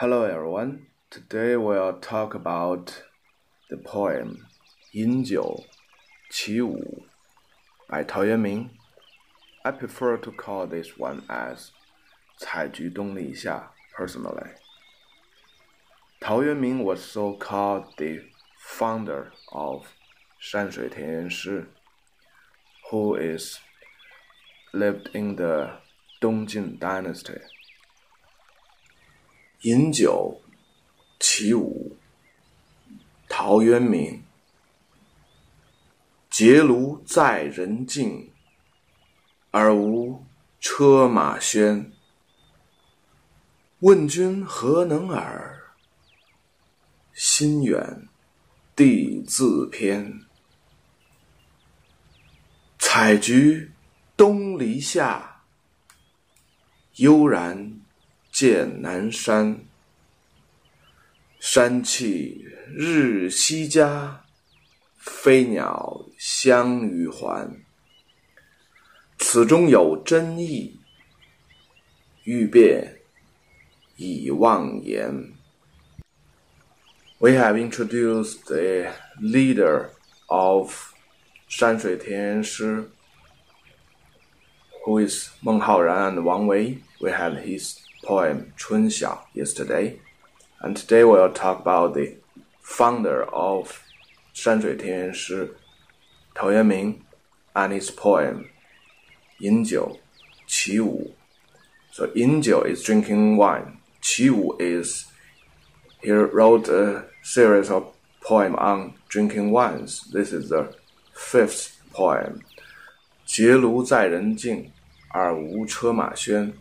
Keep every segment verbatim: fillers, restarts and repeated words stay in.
Hello everyone, today we'll talk about the poem 饮酒起舞 by Tao Yuanming. I prefer to call this one as 采菊东篱下 personally. Tao Yuanming was so called the founder of Shan Sui Tian Shi, who is lived in the Dong Jin Dynasty. 饮酒起舞 陶渊明 结庐在人境 而无车马喧 问君何能尔 心远地自偏 采菊东篱下 悠然见南山 山气日夕佳 飞鸟相与还 此中有真意 欲辨已忘言 We have introduced the leader of Shan Sui Tian Shi, who is Meng Haoran and Wang Wei. We had his poem 春晓 yesterday, and today we'll talk about the founder of Shan Sui Tian Shi, Tao Yuanming, and his poem 饮酒起舞. So 饮酒 is drinking wine. 起舞 is he wrote a series of poems on drinking wines. This is the fifth poem. 结庐在人境 而无车马喧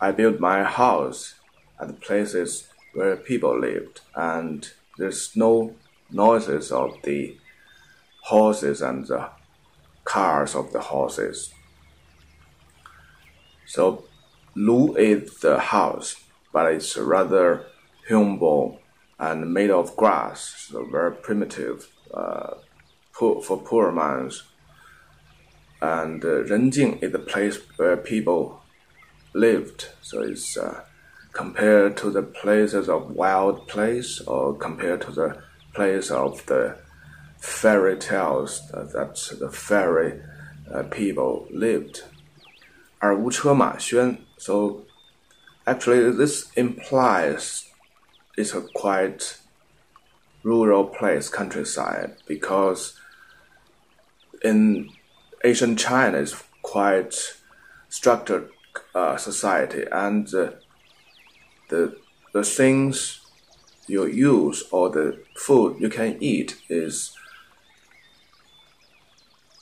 I built my house at places where people lived, and there's no noises of the horses and the cars of the horses. So, Lu is the house, but it's rather humble and made of grass, so very primitive uh, for poor man's. And uh, Renjing is the place where people lived, so it's uh, compared to the places of wild place, or compared to the place of the fairy tales uh, that the fairy uh, people lived. 而无车马喧, so actually this implies it's a quite rural place, countryside, because in ancient China it's quite structured Uh, society, and uh, the the things you use or the food you can eat is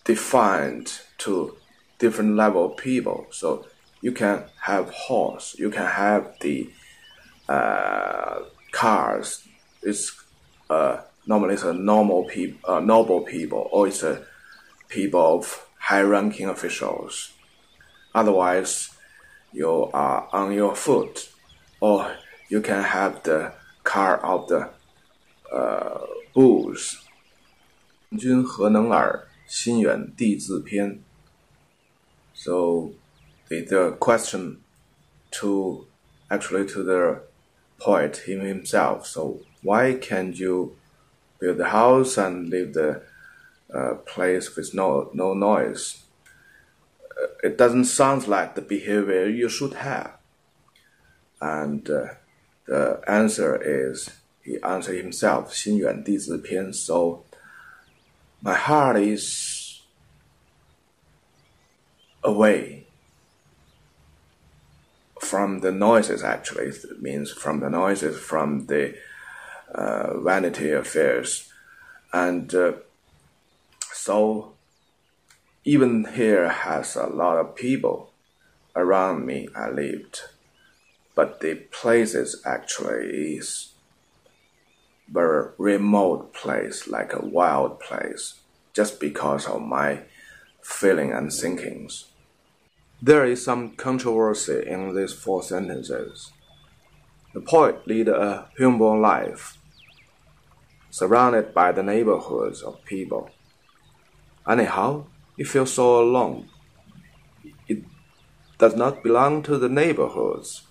defined to different level of people. So you can have horse, you can have the uh, cars. It's uh, normally it's a normal people, uh, noble people, or it's a people of high-ranking officials. Otherwise, you are on your foot, or you can have the car of the uh, bulls. 问君何能尔, 心远地自偏. So the question to actually to the poet him himself. So why can't you build the house and leave the uh, place with no no noise? It doesn't sound like the behavior you should have. And uh, the answer is, he answered himself, 心远地自偏. So, my heart is away from the noises, actually. It means from the noises, from the uh, vanity affairs. And uh, so, even here has a lot of people around me I lived, but the places actually is very remote place, like a wild place, just because of my feeling and thinkings. There is some controversy in these four sentences. The poet lead a humble life, surrounded by the neighborhoods of people. Anyhow, it feels so alone. It does not belong to the neighborhoods.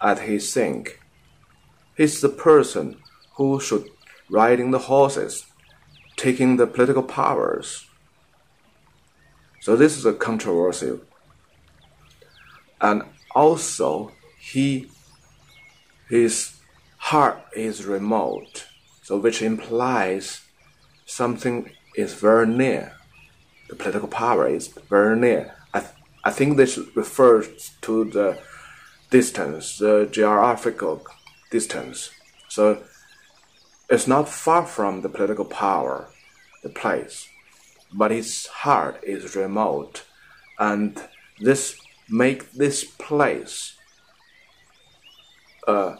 at his sink. He's the person who should riding the horses, taking the political powers. So this is a controversial. And also, he, his heart is remote, so which implies something is very near. The political power is very near. I, th I think this refers to the distance, the geographical distance. So it's not far from the political power, the place, but his heart is remote, and this make this place uh,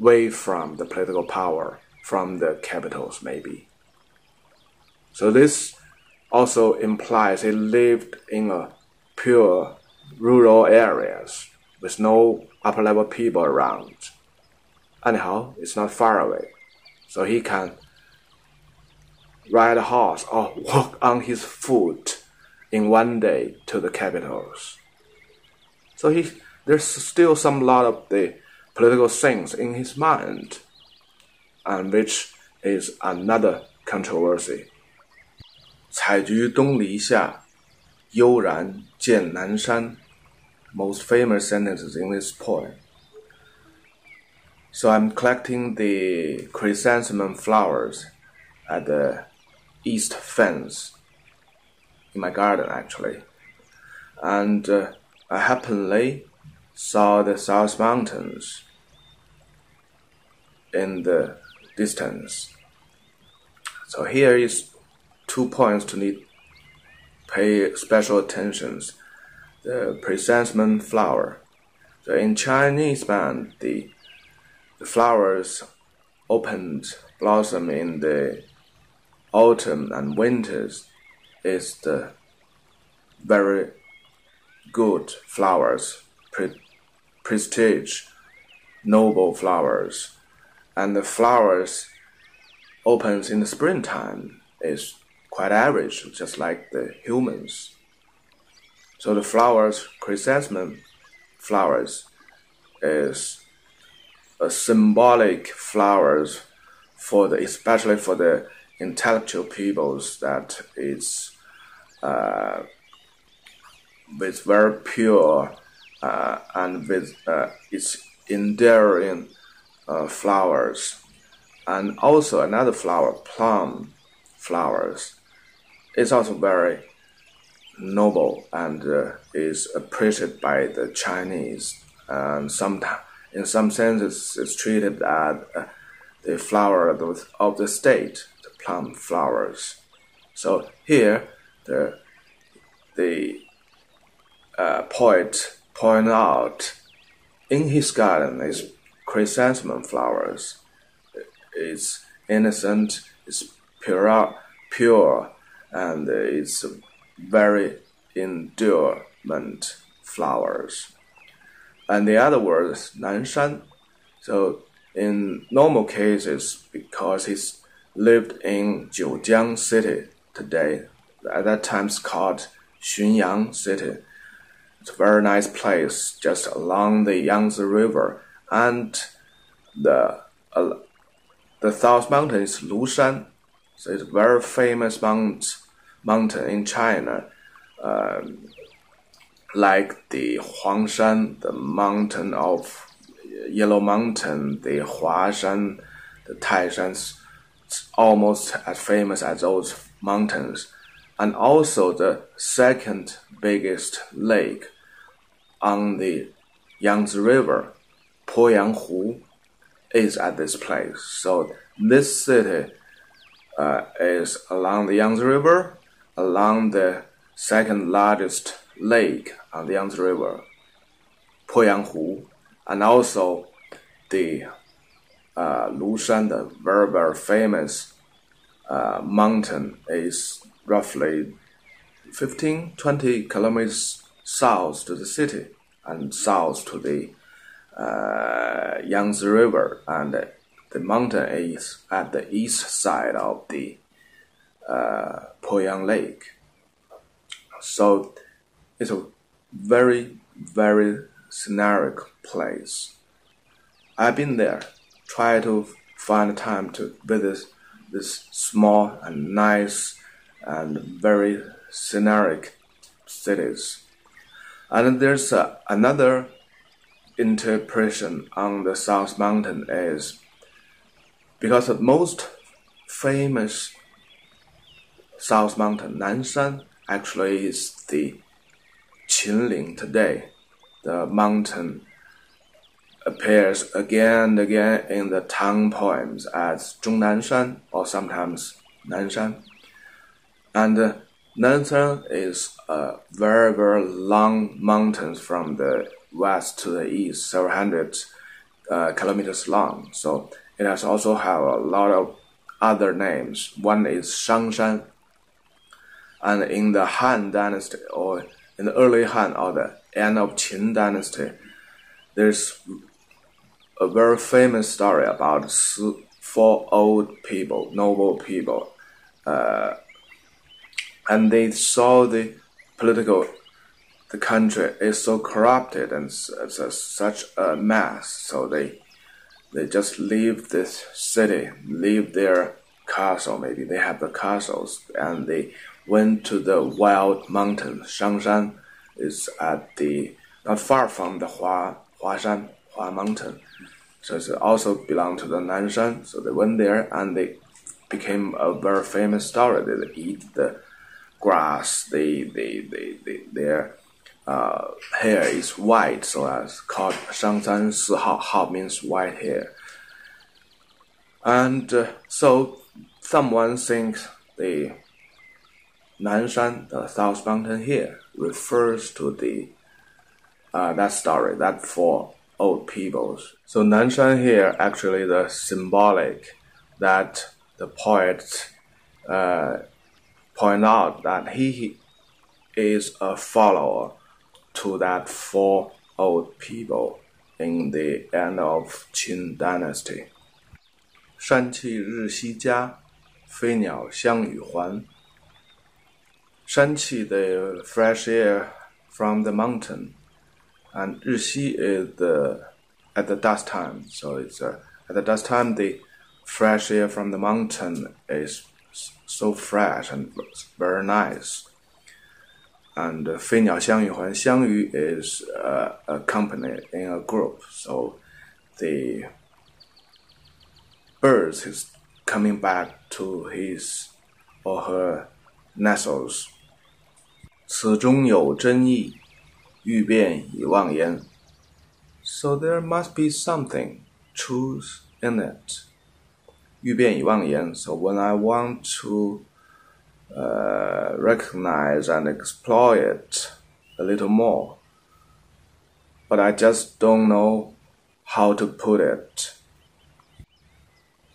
away from the political power, from the capitals maybe. So this also implies he lived in a pure rural areas with no upper level people around. Anyhow, it's not far away. So he can ride a horse or walk on his foot in one day to the capitals. So he, there's still some lot of the political things in his mind, and which is another controversy. 采菊东篱下，悠然见南山. Most famous sentences in this poem. So I'm collecting the chrysanthemum flowers at the east fence in my garden, actually. And uh, I happenly saw the South Mountains in the distance. So here is two points to need pay special attention. The chrysanthemum flower. So in Chinese band, the The flowers opened blossom in the autumn and winters is the very good flowers, pre prestige, noble flowers, and the flowers opens in the springtime is quite average, just like the humans. So the flowers, chrysanthemum flowers, is a symbolic flowers for the, especially for the intellectual peoples that is uh, with very pure uh, and with uh, its enduring uh, flowers, and also another flower, plum flowers, is also very noble and uh, is appreciated by the Chinese, and sometimes. In some senses, it's treated as uh, the flower of the state, the plum flowers. So here, the, the uh, poet point out, in his garden is chrysanthemum flowers. It's innocent, it's pure, pure, and it's very endurement flowers. And the other word is Nanshan. So in normal cases, because he's lived in Jiujiang city today, at that time it's called Xunyang city. It's a very nice place just along the Yangtze River, and the uh, the South Mountain is Lushan. So it's a very famous mount, mountain in China. Um, Like the Huangshan, the mountain of Yellow Mountain, the Huashan, the Taishan, it's almost as famous as those mountains. And also the second biggest lake on the Yangtze River, Poyang Hu, is at this place. So this city uh, is along the Yangtze River, along the second largest lake on the Yangtze River, Poyang Hu, and also the uh, Lushan, the very, very famous uh, mountain, is roughly fifteen to twenty kilometers south to the city and south to the uh, Yangtze River, and the, the mountain is at the east side of the uh, Poyang Lake. So it's a very, very scenic place. I've been there, try to find time to visit this small and nice and very scenic cities. And there's uh, another interpretation on the South Mountain is because the most famous South Mountain, Nanshan, actually is the Qinling today. The mountain appears again and again in the Tang poems as Zhongnanshan or sometimes Nanshan. And uh, Nanshan is a very, very long mountain from the west to the east, several hundred uh, kilometers long. So it has also have a lot of other names. One is Shangshan. And in the Han Dynasty, or in the early Han or the end of Qin Dynasty, there's a very famous story about four old people, noble people, uh, and they saw the political, the country is so corrupted and it's a, such a mess. So they, they just leave this city, leave their castle. Maybe they have the castles, and they went to the wild mountain. Shangshan is at the not far from the Hua Huashan Hua Mountain, so it also belonged to the Nanshan. So they went there and they became a very famous story. They eat the grass. They they they, they their uh, hair is white, so it's called Shangshan Si Hao. Hao means white hair. And uh, so someone thinks the Nanshan, the South Mountain here, refers to the uh, that story, that for old peoples. So Nanshan here actually the symbolic that the poet uh, point out that he, he is a follower to that four old people in the end of Qin Dynasty. 山气日夕佳，飞鸟相与还。 Shanqi, the fresh air from the mountain, and Rishi is the, at the dusk time. So it's uh, at the dusk time, the fresh air from the mountain is so fresh and very nice. And uh, 飞鸟相与还, 相与 is uh, a company in a group. So the birds is coming back to his or her nestles. 此中有真意，欲辨已忘言。 So there must be something truth in it. 欲辨已忘言. So when I want to uh, recognize and explore it a little more, but I just don't know how to put it.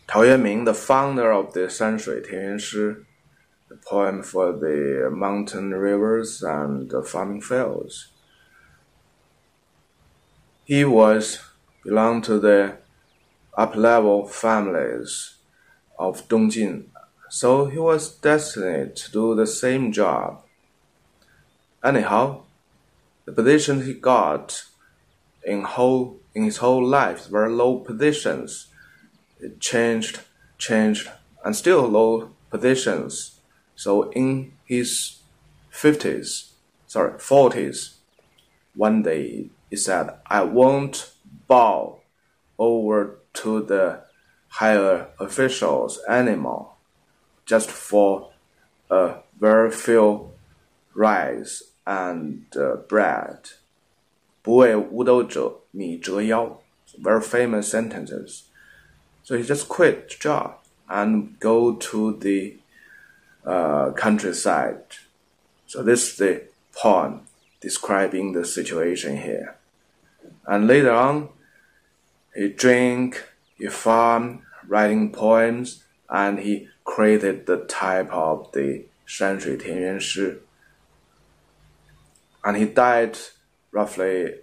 Tao Yuanming, the founder of the Shan Sui Tian Shi, the poem for the mountain rivers and the farming fields. He was belonged to the up-level families of Dong Jin, so he was destined to do the same job. Anyhow, the position he got in whole in his whole life were low positions. It changed, changed, and still low positions. So in his fifties, sorry, forties, one day he said, I won't bow over to the higher officials anymore, just for a very few rice and uh, bread. 不为五斗者米折腰. Very famous sentences. So he just quit the job and go to the Uh, countryside. So this is the poem describing the situation here. And later on, he drank, he farmed, writing poems, and he created the type of the Shan Shui Tian Yuan Shi. And he died roughly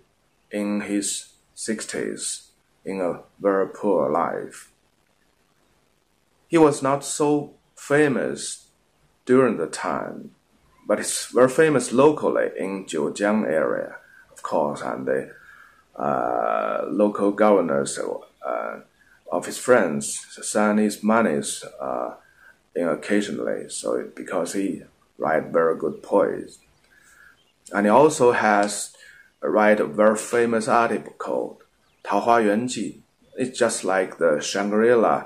in his sixties in a very poor life. He was not so famous during the time, but it's very famous locally in Zhejiang area, of course, and the uh, local governors uh, of his friends, send his monies uh, in occasionally. So because he write very good poems, and he also has write a very famous article called Tao Yuanming Ji. It's just like the Shangri-La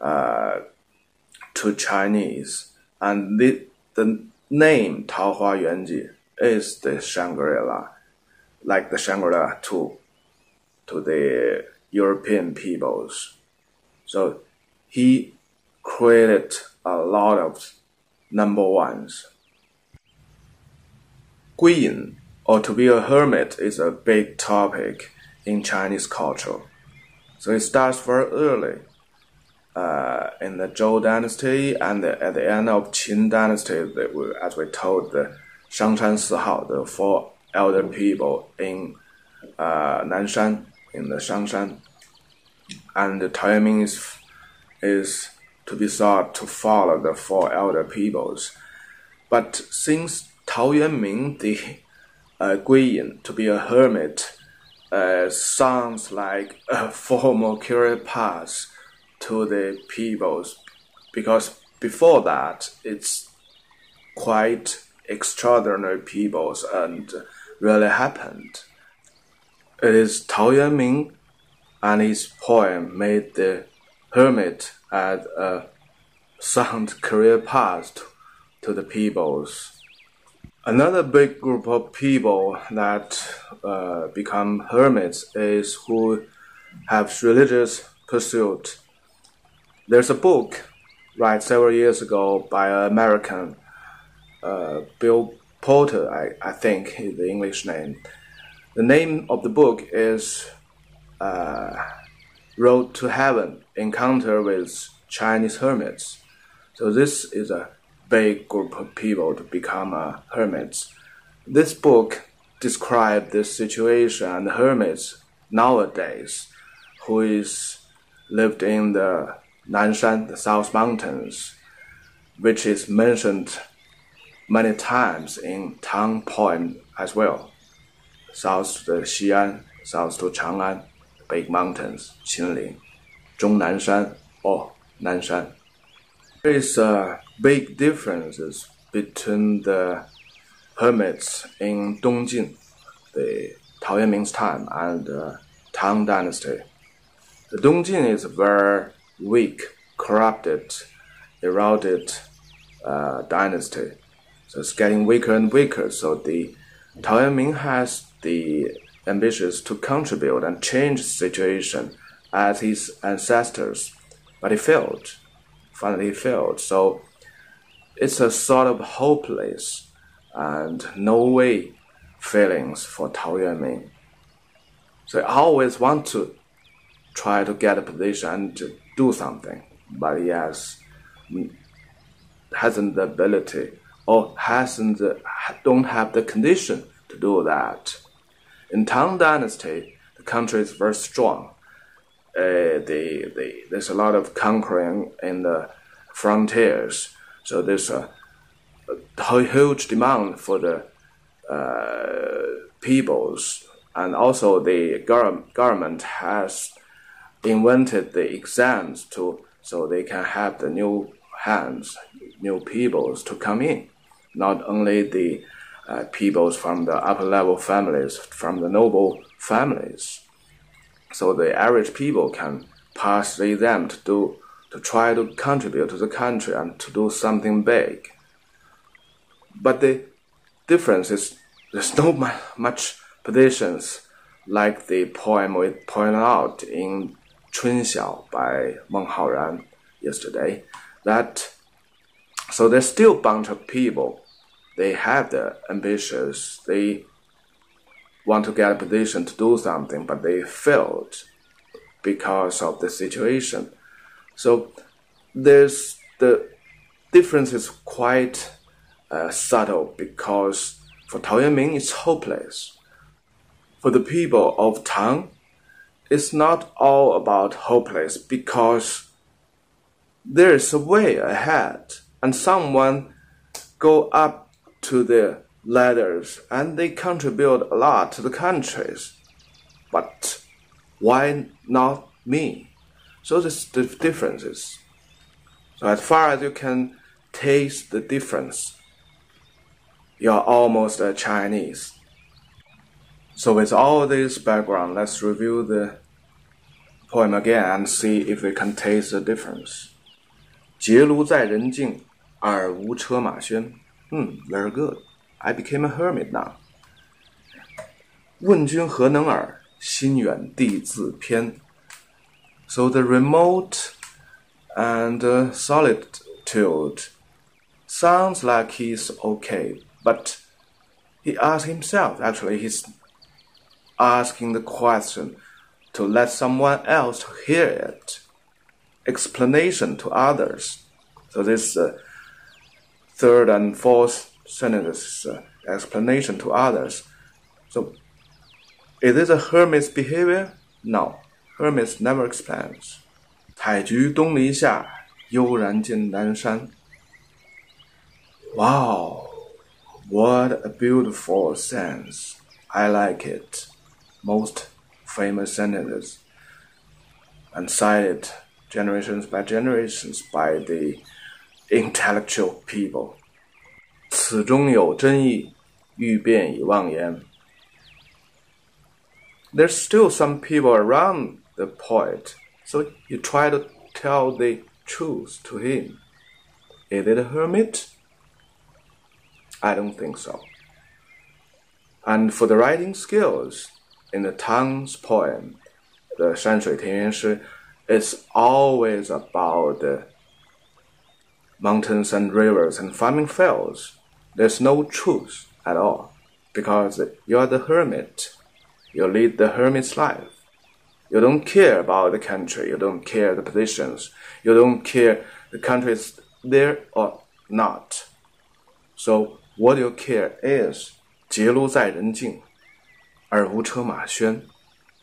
uh, to Chinese, and the, the name Tao Yuanming Ji is the Shangri-La, like the Shangri-La to to the European peoples. So he created a lot of number ones. Guiyin, or to be a hermit, is a big topic in Chinese culture. So it starts very early, uh, in the Zhou Dynasty, and the, at the end of Qin Dynasty, they were, as we told, the Shangshan Si Hao, the four elder people in uh, Nanshan, in the Shangshan. And the Tao Yuanming is, is to be thought to follow the four elder peoples. But since Tao Yuanming, the uh, Guiyin, to be a hermit, Uh, sounds like a formal career path to the peoples, because before that it's quite extraordinary peoples and really happened. It is Tao Yuanming and his poem made the hermit as a sound career path to, to the peoples. Another big group of people that uh, become hermits is who have religious pursuit. There's a book, right, several years ago by an American, uh, Bill Porter, I, I think is the English name. The name of the book is uh, Road to Heaven, Encounter with Chinese Hermits. So this is a big group of people to become uh, hermits. This book describes this situation and hermits nowadays who is lived in the Nanshan, the South Mountains, which is mentioned many times in Tang poem as well. South to Xi'an, south to Chang'an, big mountains, Qinling, Zhongnanshan or Nanshan. There is a big differences between the hermits in Dong Jin, the Tao Yuanming's time, and the Tang Dynasty. The Dong Jin is a very weak, corrupted, eroded uh, dynasty. So it's getting weaker and weaker. So the Tao Yuanming has the ambitions to contribute and change the situation as his ancestors, but he failed. Finally failed. So it's a sort of hopeless and no way feelings for Tao Yuanming. So I always want to try to get a position and to do something, but he has, hasn't the ability or hasn't the, don't have the condition to do that. In Tang Dynasty, the country is very strong. Uh, the, the, there's a lot of conquering in the frontiers, so there's a, a huge demand for the uh, peoples, and also the go- government has invented the exams to so they can have the new hands, new peoples to come in, not only the uh, peoples from the upper level families, from the noble families. So the average people can pass the exam to do, to try to contribute to the country and to do something big. But the difference is there's no much positions like the poem we pointed out in Chun Xiao by Meng Haoran yesterday. That so there's still a bunch of people. They have the ambitions. They want to get a position to do something, but they failed because of the situation. So there's the difference is quite uh, subtle, because for Tao Yuanming it's hopeless. For the people of Tang, it's not all about hopeless, because there is a way ahead, and someone go up to the ladders, and they contribute a lot to the countries. but why not me? So this the differences. So as far as you can taste the difference, you are almost a Chinese. So with all this background, let's review the poem again and see if we can taste the difference. 结庐在人境，尔无车马喧。 Hmm, very good. I became a hermit now. 问君何能尔？心远地自偏。 So the remote and uh, solitude sounds like he's okay, but he asked himself, actually he's asking the question to let someone else hear it. Explanation to others. So this uh, third and fourth sentences, uh, explanation to others. So is this a hermit's behavior? No. Hermits never explains. 采菊东篱下，悠然见南山。 Wow, what a beautiful sense. I like it. Most famous sentences and cited generations by generations by the intellectual people. 此中有真意，欲辨已忘言。 There's still some people around the poet, so you try to tell the truth to him. Is it a hermit? I don't think so. And for the writing skills, in the Tang's poem, the Shan Sui Tian Shi is always about the mountains and rivers and farming fields. There's no truth at all, because you're the hermit. You lead the hermit's life. You don't care about the country, you don't care the positions, you don't care the country is there or not. So what you care is 结庐在人境，而无车马喧。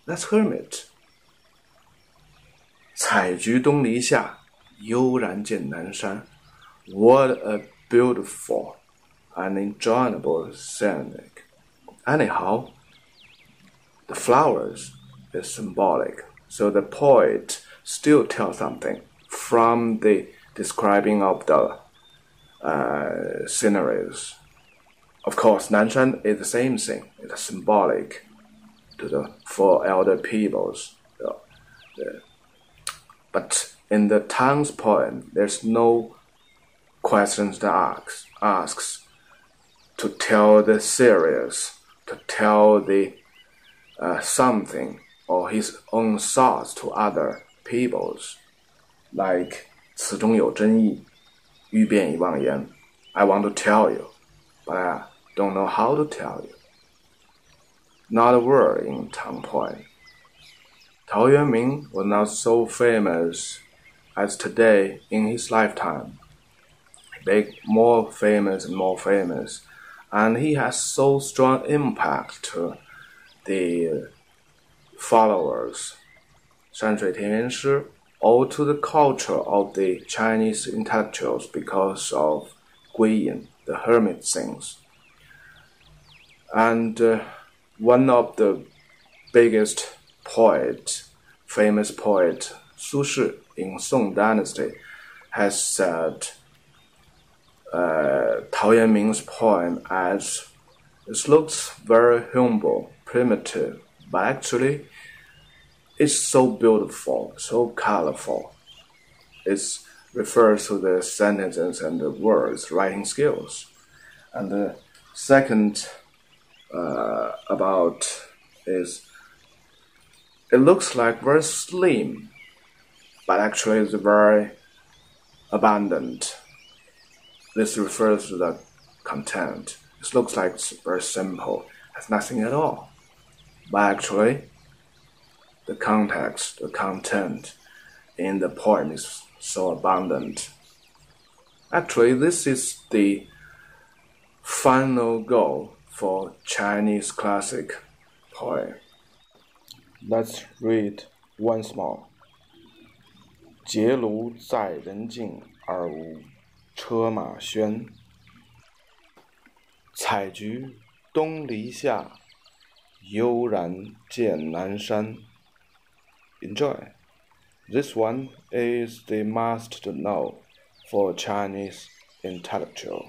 That's hermit. 采菊东篱下，悠然见南山。 What a beautiful and enjoyable scenic. Anyhow, the flowers is symbolic, so the poet still tells something from the describing of the uh, sceneries. Of course, Nanshan is the same thing. It's symbolic to the four elder peoples. But in the Tang's poem, there's no questions that asks, asks to tell the serious, to tell the uh, something, or his own thoughts to other peoples, like 此中有真意，欲辨已忘言. I want to tell you, but I don't know how to tell you. Not a word in Tang poem. Tao Yuanming was not so famous as today in his lifetime. They became more famous and more famous, and he has so strong impact to the followers, Shan Sui Tian Shi, or to the culture of the Chinese intellectuals because of Guiyin, the hermit things. And uh, one of the biggest poet, famous poet, Su Shi in Song Dynasty, has said uh, Tao Yuanming's poem as it looks very humble, primitive, but actually it's so beautiful, so colorful. It refers to the sentences and the words, writing skills. And the second uh, about is it looks like very slim, but actually it's very abundant. This refers to the content. It looks like it's very simple, has nothing at all. But actually, the context, the content in the poem is so abundant. Actually, this is the final goal for Chinese classic poem. Let's read once more. 结庐在人境，而无车马喧。采菊东篱下。悠然见南山. Enjoy. This one is the master now for Chinese intellectual.